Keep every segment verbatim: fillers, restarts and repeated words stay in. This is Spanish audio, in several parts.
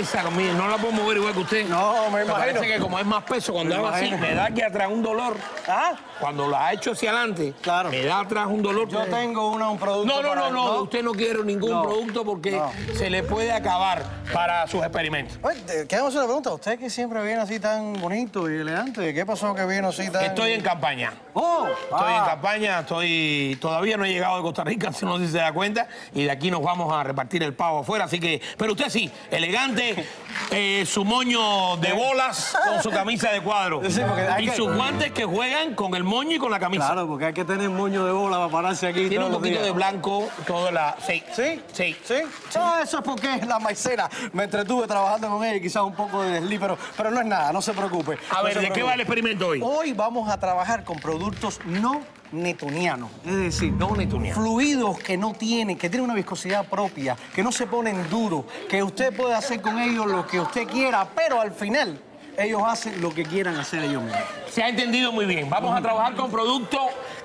cabeza, mire, no la puedo mover igual que usted. No, me imagino. Pero parece que como es más peso, cuando hago así, me da aquí atrás un dolor. ¿Ah? Cuando la ha hecho hacia adelante, claro, me da atrás un dolor. Yo tengo una, un producto. No, no, para no, el... no, no, usted no quiere ningún no. producto porque no. se le puede acabar para sus experimentos. Oye, quedamos una pregunta. Usted que siempre viene así tan bonito y elegante, ¿qué pasó que vino así tan...? Estoy en campaña. Oh, estoy ah. en campaña, estoy... Todavía no he llegado de Costa Rica, si no se da cuenta, y de aquí nos vamos a repartir el pavo afuera, así que... Pero usted sí, elegante, eh, su moño de bolas con su camisa de cuadro. Sí, y que... sus guantes que juegan con el moño y con la camisa. Claro, porque hay que tener moño de bola para pararse aquí. Tiene un poquito de blanco toda la... Sí. ¿Sí? Sí. ¿Sí? Sí. No, eso es porque es la maicena. Me entretuve trabajando con ella y quizás un poco de desliz, pero, pero no es nada, no se preocupe. A no ver, ¿de preocupe. qué va el experimento hoy? Hoy vamos a trabajar con productos no... newtoniano, es decir, no newtoniano. Fluidos que no tienen, que tienen una viscosidad propia, que no se ponen duros, que usted puede hacer con ellos lo que usted quiera, pero al final ellos hacen lo que quieran hacer ellos mismos. Se ha entendido muy bien. Vamos a trabajar con productos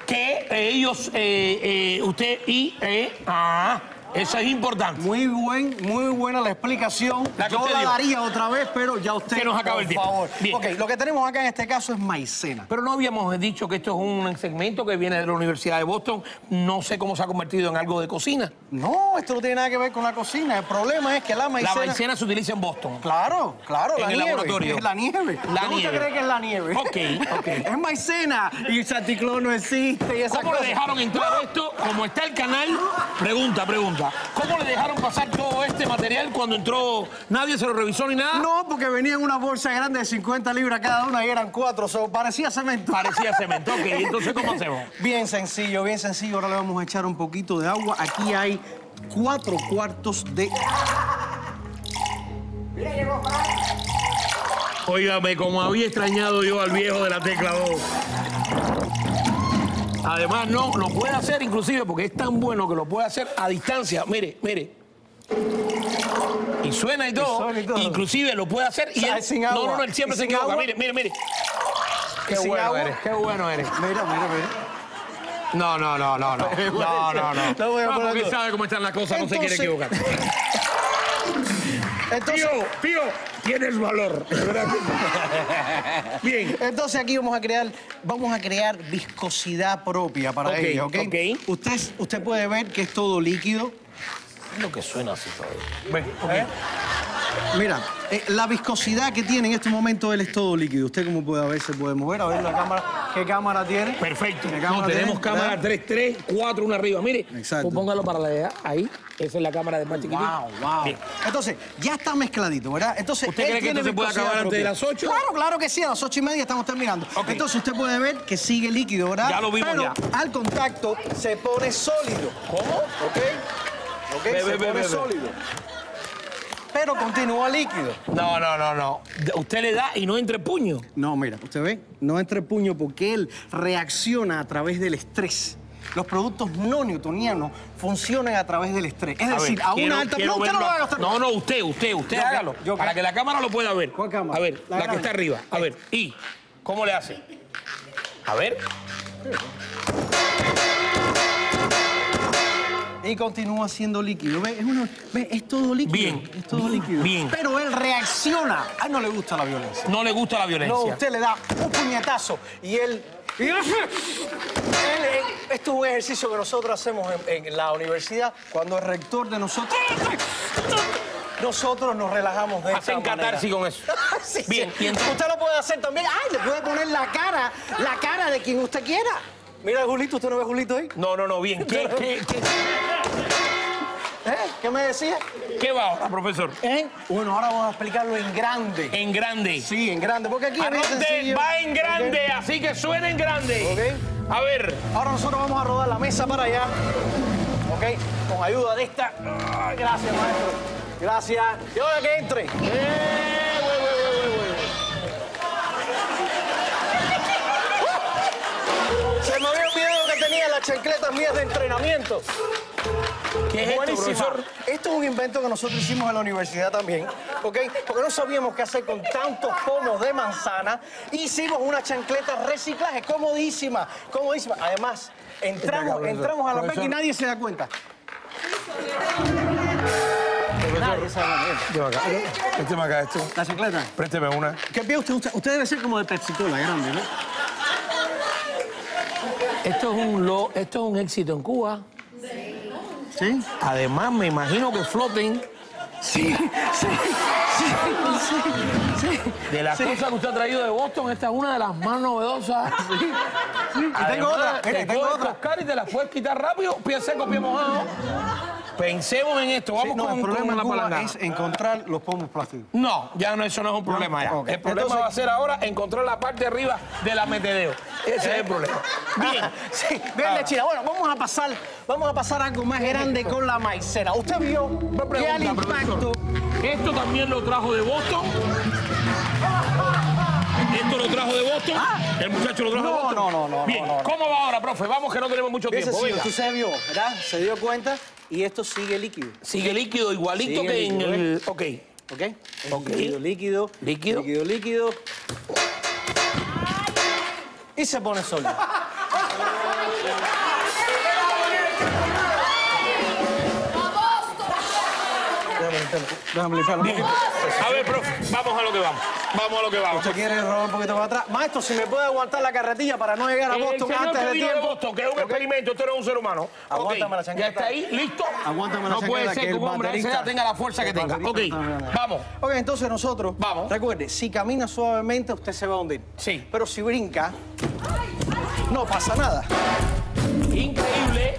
que ellos, eh, eh, usted y... Eh, ah. Eso es importante. Muy buen, muy buena la explicación. La Yo la dio. daría otra vez, pero ya usted... Se nos acaba el tiempo. Por favor. Bien. Ok, lo que tenemos acá en este caso es maicena. Pero no habíamos dicho que esto es un segmento que viene de la Universidad de Boston. No sé cómo se ha convertido en algo de cocina. No, esto no tiene nada que ver con la cocina. El problema es que la maicena... La maicena se utiliza en Boston. Claro, claro, en la el nieve. laboratorio. Es la nieve. La ¿Cómo nieve. usted cree que es la nieve? Ok, ok. Es maicena y el Santiclón no existe y esa ¿Cómo cosa? le dejaron entrar esto? Como está el canal, pregunta, pregunta. ¿Cómo le dejaron pasar todo este material cuando entró? ¿Nadie se lo revisó ni nada? No, porque venían unas bolsas grandes de cincuenta libras cada una y eran cuatro. O sea, parecía cemento. Parecía cemento. Ok, entonces, ¿cómo hacemos? Bien sencillo, bien sencillo. Ahora le vamos a echar un poquito de agua. Aquí hay cuatro cuartos de... Óigame, como había extrañado yo al viejo de la tecla dos. Además, no, lo puede hacer inclusive porque es tan bueno que lo puede hacer a distancia. Mire, mire. Y suena y todo. Y todo. Inclusive lo puede hacer y o sea, él... Sin agua. No, no, no, él siempre se equivoca. Mire, mire, mire. Qué bueno agua? eres, qué bueno eres. Mira, mira, mira. No, no, no, no, no. No, no, no. No voy a no, porque sabe cómo están las cosas, Entonces... no se quiere equivocar. Entonces... Tío, tío, tienes valor. Bien. Entonces aquí vamos a crear, vamos a crear viscosidad propia para okay, ello, ¿ok? okay. Usted, usted puede ver que es todo líquido. Es lo que suena así todavía. Ven, okay. ¿Eh? Mira, eh, la viscosidad que tiene en este momento él es todo líquido. Usted como puede a ver, se puede mover, a ver la cámara. ¿Qué cámara tiene? Perfecto. ¿Qué cámara no, tenemos tiene? cámara tres, tres, cuatro, una arriba. Mire, exacto. Póngalo para la edad, ahí. Esa es la cámara de más chiquitita. Wow, wow. Bien. Entonces, ya está mezcladito, ¿verdad? Entonces, ¿usted cree que esto se puede acabar propia? antes de las ocho? Claro, claro que sí, a las ocho y media estamos terminando. Okay. Entonces, usted puede ver que sigue líquido, ¿verdad? Ya lo vimos Pero, ya. al contacto se pone sólido. ¿Cómo? ¿Ok? ¿Ok? Be, se be, pone be, be. sólido. Pero continúa líquido. No, no, no, no. Usted le da y no entra el puño. No, mira, usted ve, no entra el puño porque él reacciona a través del estrés. Los productos no newtonianos funcionan a través del estrés. Es a decir, ver, a quiero, una alta... No, usted no lo va a gastar. No, no, usted, usted, usted hágalo. Yo, para que la cámara lo pueda ver. ¿Cuál cámara? A ver, la, la que está arriba. A ver, ¿y cómo le hace? A ver. Y continúa siendo líquido. ¿Ve? Es, uno... ¿Ve? es todo líquido. Bien. Es todo bien, líquido. Bien. Pero él reacciona. A él no le gusta la violencia. No le gusta la violencia. No, usted le da un puñetazo y él... Esto es un ejercicio que nosotros hacemos en, en la universidad cuando el rector de nosotros... Nosotros nos relajamos de Hacen esta manera. Hacen catarsis con eso. sí, Bien. Sí. Y entonces... Usted lo puede hacer también. ¡Ay! Le puede poner la cara, la cara de quien usted quiera. Mira, Julito, ¿usted no ve a Julito ahí? No, no, no, bien. ¿Qué, qué, qué? ¿Eh? ¿Qué me decía? ¿Qué va ahora, profesor? ¿Eh? Bueno, ahora vamos a explicarlo en grande. ¿En grande? Sí, en grande, porque aquí... Anote, va en grande, okay. así que suena en grande. Ok. A ver. Ahora nosotros vamos a rodar la mesa para allá. Ok, con ayuda de esta... Ay, gracias, maestro. Gracias. Y ahora que entre. ¡Eh! Wey, wey, wey, wey, wey. Se me había olvidado que tenía las chancletas mías de entrenamiento. ¿Qué es Buenísimo. esto, profesor? Esto es un invento que nosotros hicimos en la universidad también, ¿ok? Porque no sabíamos qué hacer con tantos pomos de manzana. Hicimos una chancleta reciclaje, comodísima, comodísima. Además, entramos, acá, entramos a la P E C y nadie se da cuenta. Yo, Lleva acá. Présteme acá esto. ¿La chacleta? Présteme una. ¿Qué pide usted? Usted, usted debe ser como de Pepsi Cola, grande, ¿no? Esto es un, lo, esto es un éxito en Cuba. Sí. ¿Sí? Además, me imagino que floten. Sí, sí, sí, sí, sí. De las sí. cosas que usted ha traído de Boston, esta es una de las más novedosas. Sí, sí. Además, y tengo otra. Te tengo otra. Buscar y te las puedes quitar rápido, pie seco, pie mojado. Pensemos en esto. Vamos sí, no, con el problema con la palangana. Es encontrar los pomos plásticos. No, ya no, eso no es un problema ya. Okay. El problema Entonces, va a ser ahora encontrar la parte de arriba de la metedeo. Ese es el problema. Bien, sí, bien lechera. Bueno, vamos a pasar, vamos a pasar algo más grande con la maicena. Usted vio que al impacto. Profesor, esto también lo trajo de Boston. Esto lo trajo de Boston. Ah, el muchacho lo trajo no, de Boston. No, no, no. Bien, no, no, ¿cómo va ahora, profe? Vamos que no tenemos mucho tiempo. Usted se vio, ¿verdad? Se dio cuenta. Y esto sigue líquido. Sigue líquido, igualito sigue que líquido, en el... Ok. Ok. Ok. Líquido, líquido. Líquido. Líquido, líquido. Y se pone sólido. Déjame limpiarlo. A ver, profe, vamos a lo que vamos. Vamos a lo que vamos. ¿Usted quiere robar un poquito para atrás? Maestro, si me puede aguantar la carretilla para no llegar a Boston antes de tiempo. De Boston, que es un experimento, esto no es un ser humano. Aguántame la chancleta. ¿Ya está ahí? ¿Listo? Aguántame la chancleta. No puede ser que un hombre de esa edad tenga la fuerza que tenga. Ok, vamos. Ok, entonces nosotros... Vamos. Recuerde, si camina suavemente, usted se va a hundir. Sí. Pero si brinca, no pasa nada. Increíble.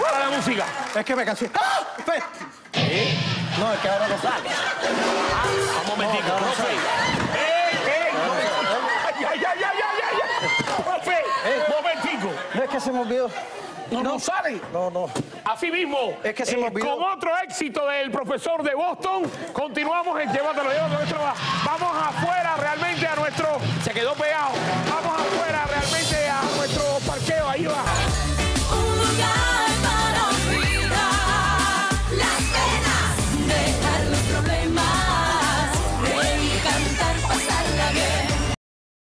Para la música. Es que me cansé. ¡Ah! ¿Eh? No, es que ahora no sale. Ah, un momentito, no, no, profe. No ¡Ey, ey! No, no. ¡Ay, ay, ay, ay, ay, ay! ¡Profe! ¿Eh? ¡Momentico! No, es que se me olvidó. No, no sale. No, no. Así mismo, es que se me olvidó. Eh, con otro éxito del profesor de Boston, continuamos en Llévatelo, Llévatelo. Vamos afuera realmente a nuestro... Se quedó pegado. Vamos afuera realmente a nuestro parqueo. Ahí va.